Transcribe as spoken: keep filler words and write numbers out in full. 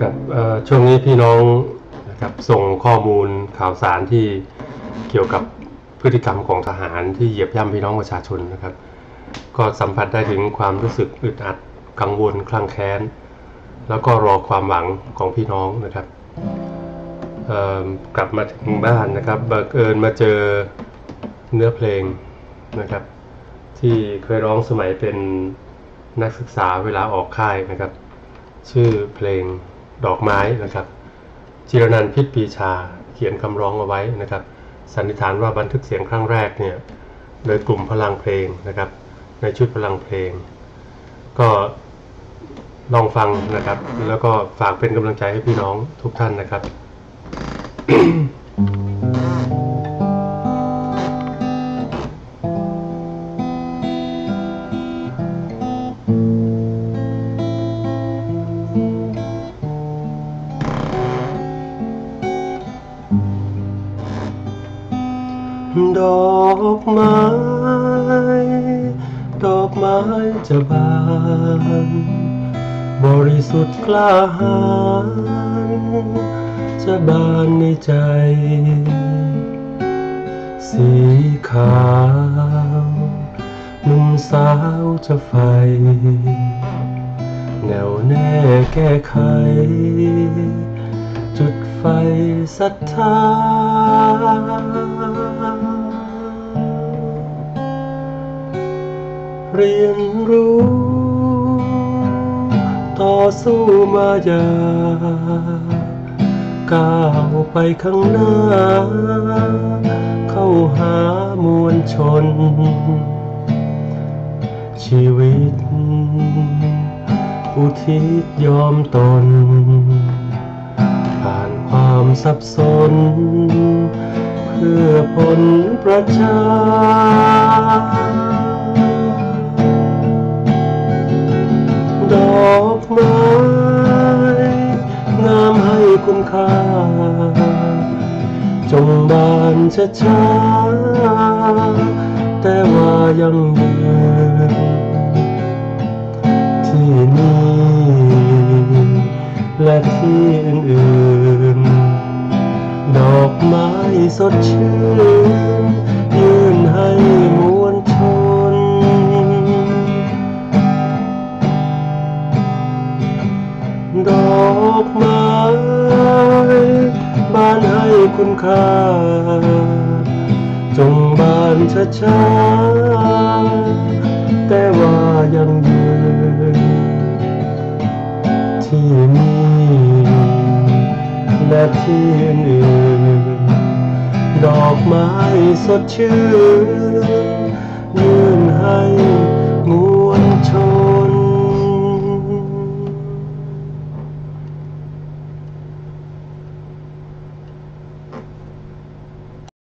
ครับช่วงนี้พี่น้องนะครับส่งข้อมูลข่าวสารที่เกี่ยวกับพฤติกรรมของทหารที่เหยียบย่ำพี่น้องประชาชนนะครับก็สัมผัสได้ถึงความรู้สึกอึดอัดกังวลคลั่งแค้นแล้วก็รอความหวังของพี่น้องนะครับกลับมาถึงบ้านนะครับบังเอิญมาเจอเนื้อเพลงนะครับที่เคยร้องสมัยเป็นนักศึกษาเวลาออกค่ายนะครับชื่อเพลงดอกไม้นะครับจิรนันท์ พิชญ์ปีชาเขียนคำร้องเอาไว้นะครับสันนิษฐานว่าบันทึกเสียงครั้งแรกเนี่ยโดยกลุ่มพลังเพลงนะครับในชุดพลังเพลงก็ลองฟังนะครับแล้วก็ฝากเป็นกำลังใจให้พี่น้องทุกท่านนะครับ ดอกไม้ดอกไม้จะบานบริสุทธิ์กล้าหาญจะบานในใจสีขาวหนุ่มสาวจะไฟแนวแน่แก้ไขจุดไฟศรัทธาเรียนรู้ต่อสู้มาอย่างก้าวไปข้างหน้าเข้าหามวลชนชีวิตอุทิศยอมตนผ่านความสับสนเพื่อผลประชาดอกไม้งามให้คุณค่าจงบานช้าๆแต่ว่ายังยืนที่นี่และที่อื่นๆดอกไม้สดชื่นยื่นให้มวลชนดอกไม้บานให้คุณค่าจงบานช้าๆแต่ว่ายังยืนที่นี่และที่อื่นดอกไม้สดชื่น